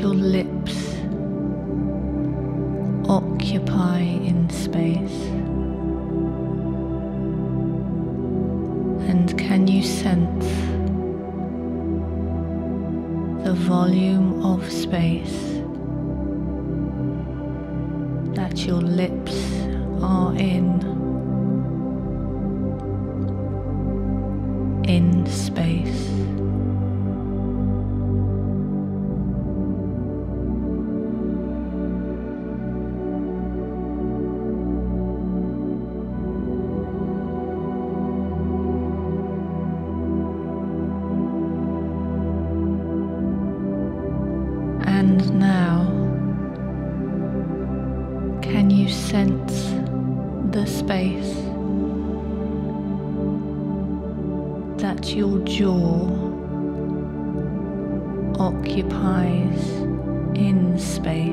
your lips occupy in space? And can you sense the volume of space that your lips are in space? And now, can you sense the space that your jaw occupies in space?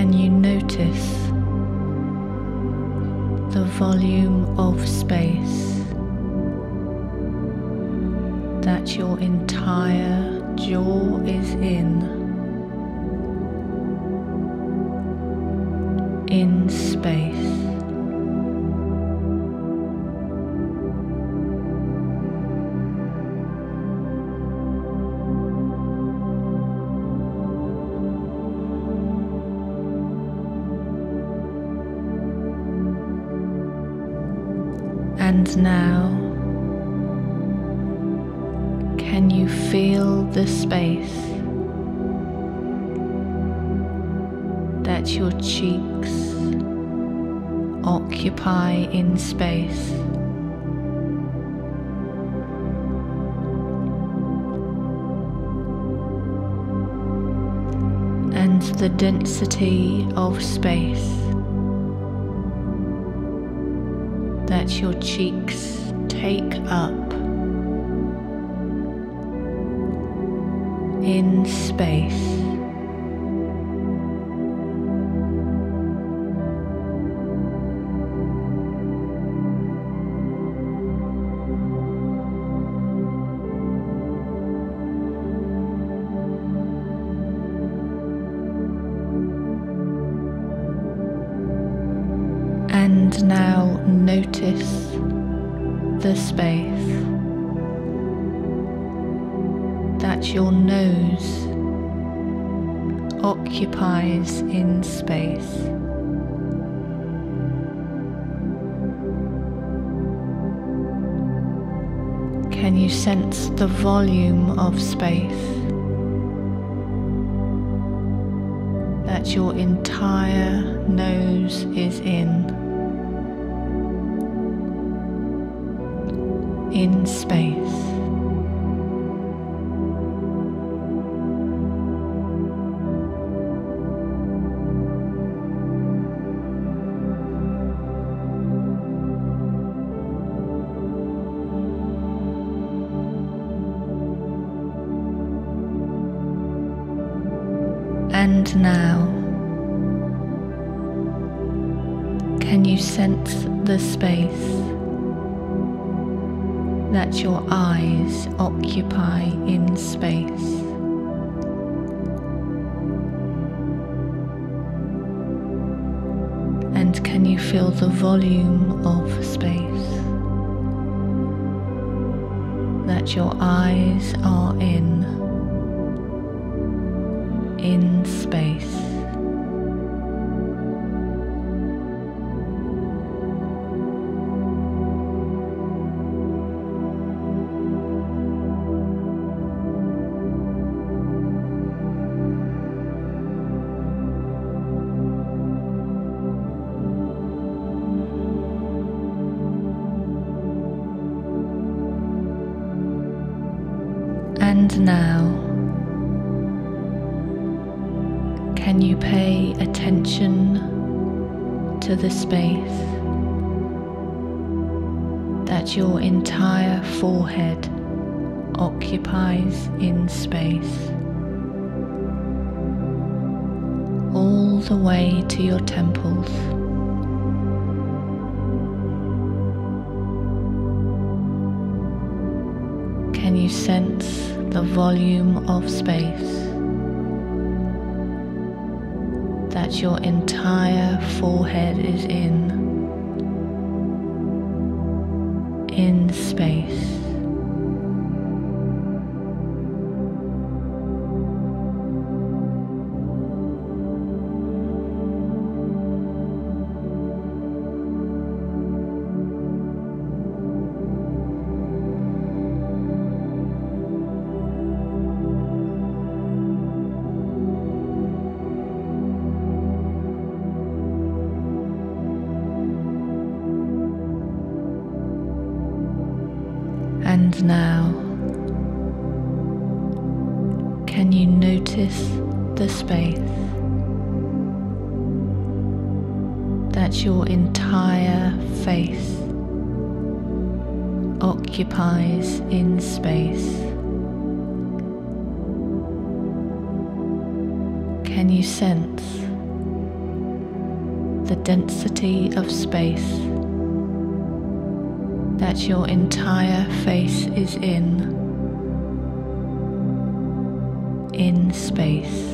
Can you notice the volume of space that your entire jaw is in space? And now, can you feel the space that your cheeks occupy in space? And the density of space that your cheeks take up in space. And now notice the space that your nose occupies in space. Can you sense the volume of space that your entire nose is in space? And now, can you sense the space that your eyes occupy in space? And can you feel the volume of space that your eyes are in space? And now, can you pay attention to the space that your entire forehead occupies in space, all the way to your temples. Can you sense the volume of space that your entire forehead is in space? And now, can you notice the space that your entire face occupies in space? Can you sense the density of space that your entire face is in space?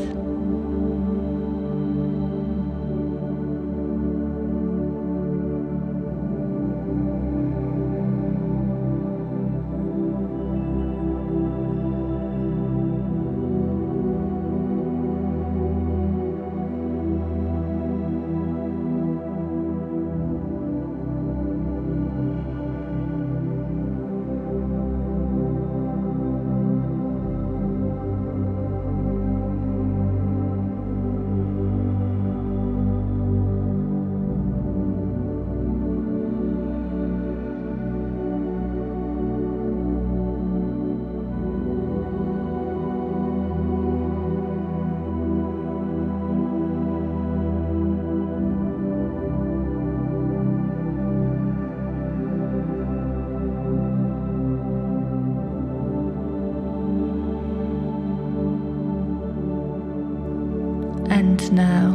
And now,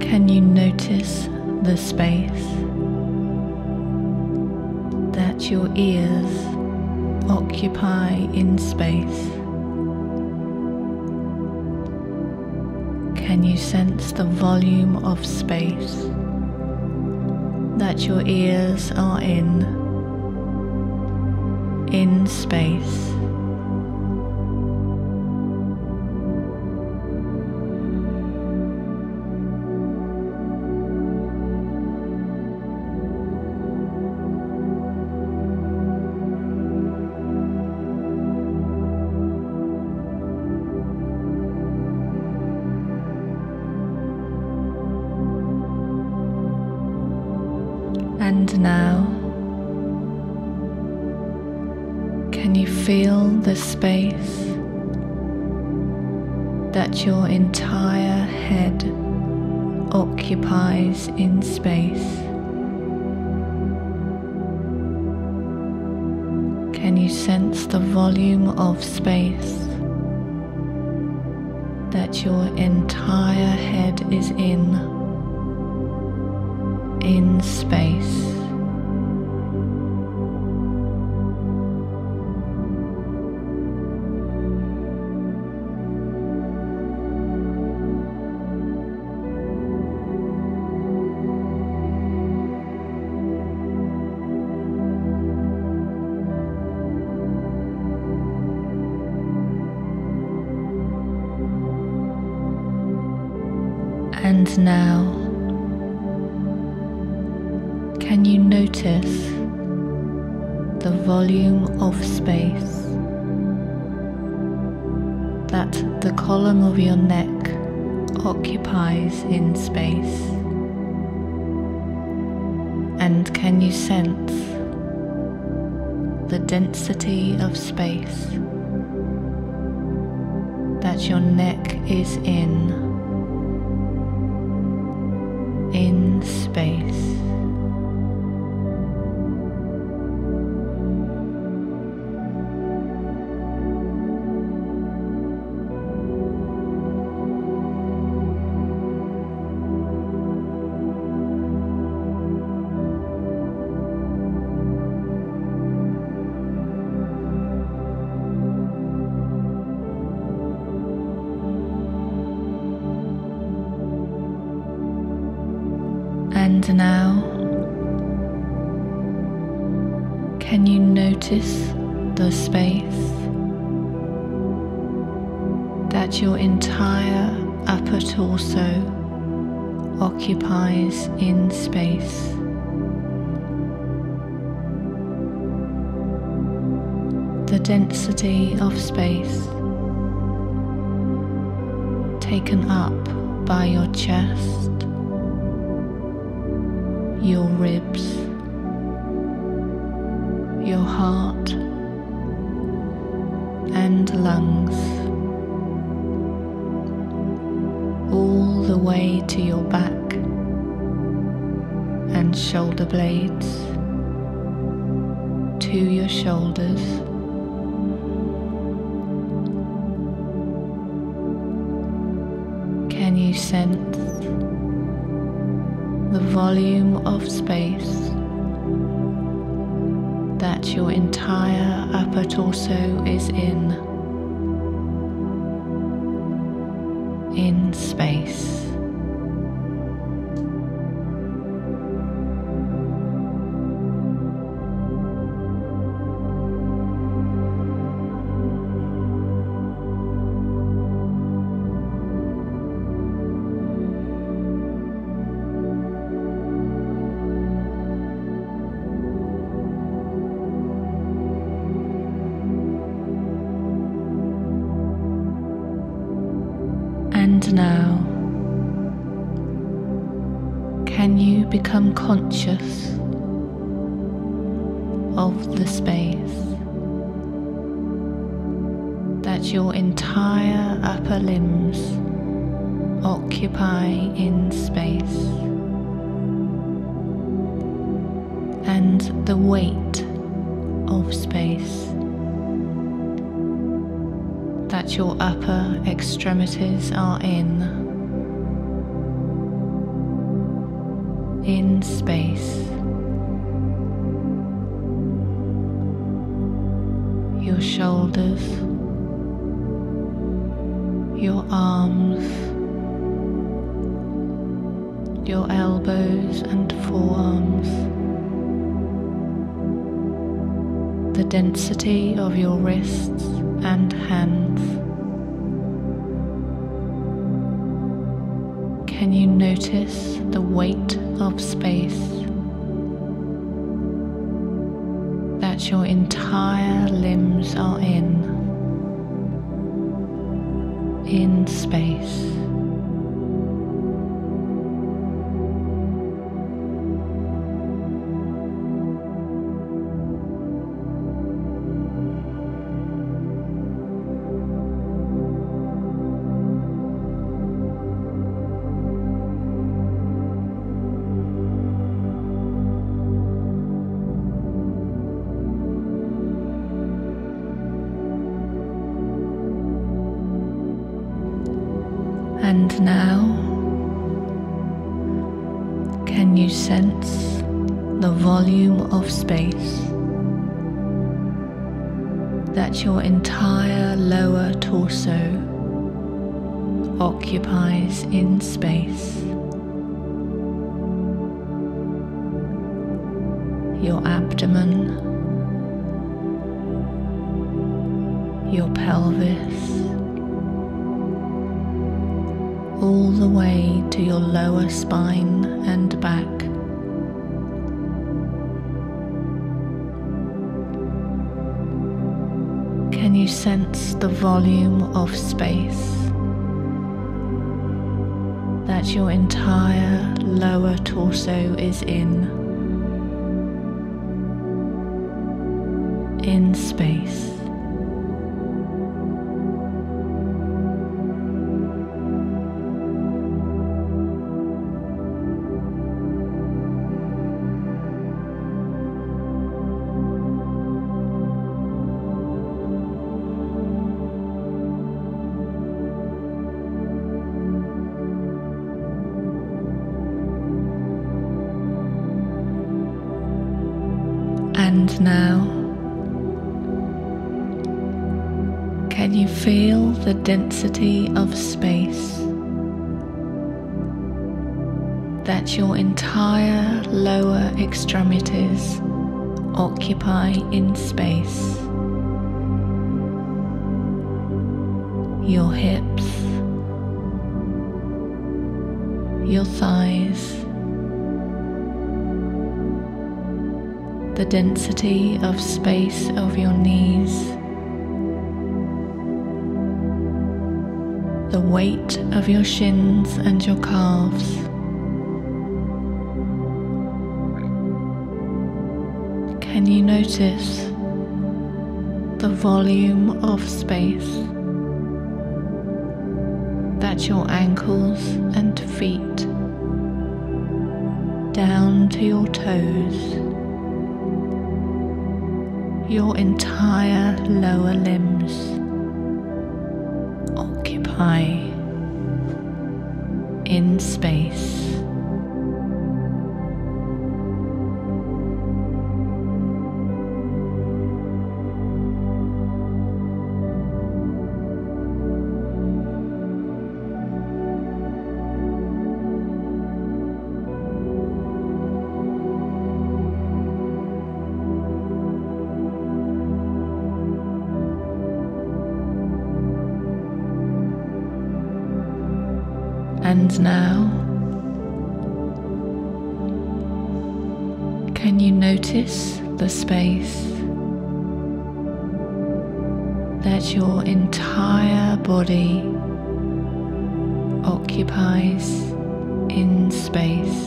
can you notice the space that your ears occupy in space? Can you sense the volume of space that your ears are in space? And now, can you feel the space that your entire head occupies in space? Can you sense the volume of space that your entire head is in space? And now, can you notice the volume of space that the column of your neck occupies in space? And can you sense the density of space that your neck is in space? now? Can you notice the space that your entire upper torso occupies in space? The density of space taken up by your chest, your ribs, your heart and lungs, all the way to your back and shoulder blades, to your shoulders, can you sense the volume of space that your entire upper torso is in space. And now, can you become conscious of the space that your entire upper limbs occupy in space, and the weight of space that your upper extremities are in space? Your shoulders, your arms, your elbows and forearms, the density of your wrists and hands. Can you notice the weight of space that your entire limbs are in space? And now, can you sense the volume of space that your entire lower torso occupies in space? Your abdomen, your pelvis, all the way to your lower spine and back. Can you sense the volume of space that your entire lower torso is in space? And now, can you feel the density of space that your entire lower extremities occupy in space. Your hips, your thighs, the density of space of your knees, the weight of your shins and your calves, can you notice the volume of space that your ankles and feet, down to your toes, your entire lower limbs occupy in space? And now, can you notice the space that your entire body occupies in space?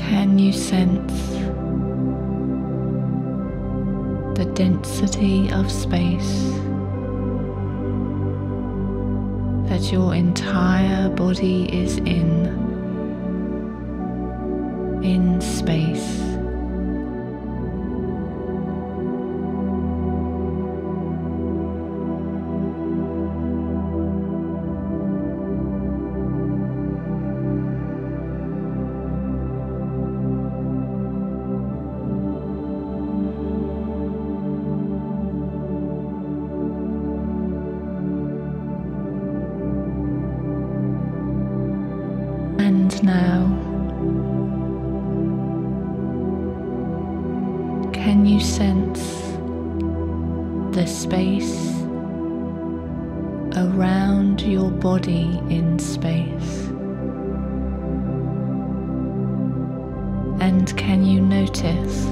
Can you sense the density of space that your entire body is in space? And now, can you sense the space around your body in space? And can you notice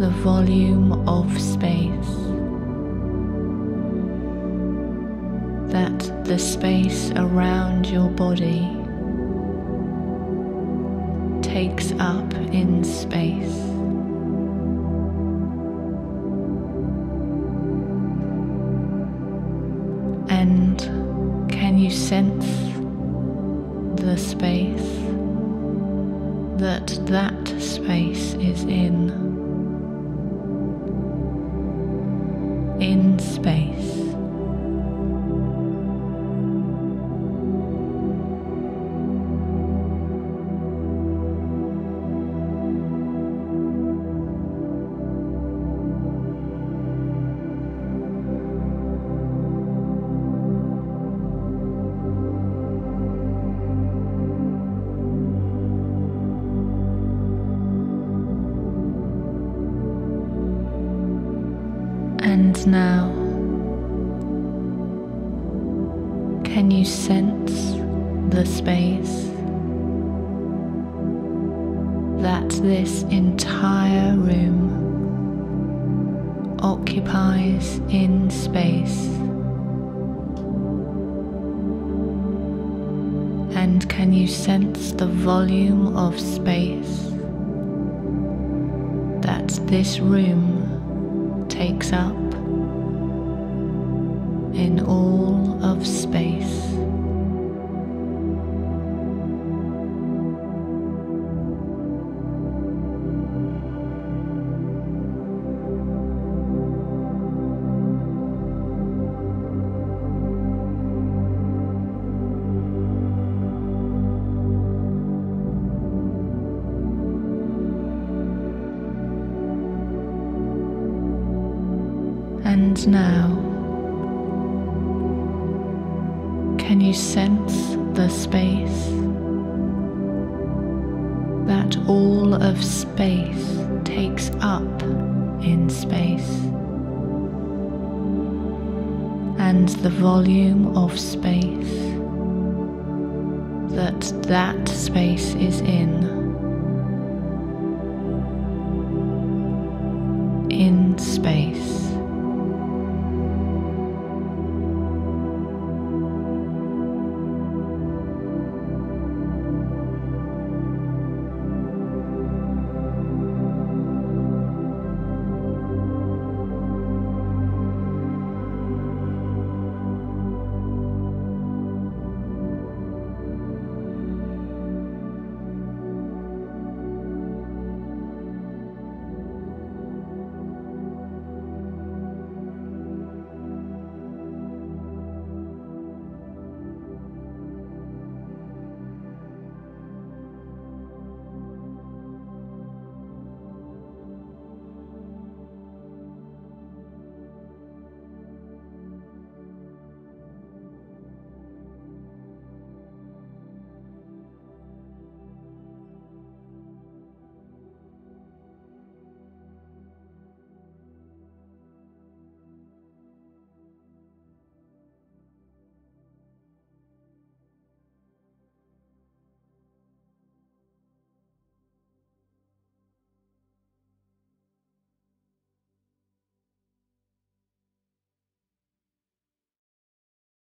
the volume of space that the space around your body takes up in space? And can you sense the space that space is in space? And now, can you sense the space that this entire room occupies in space? And can you sense the volume of space that this room takes up in all of space? and now. Can you sense the space? That all of space takes up in space, and the volume of space that space is in space.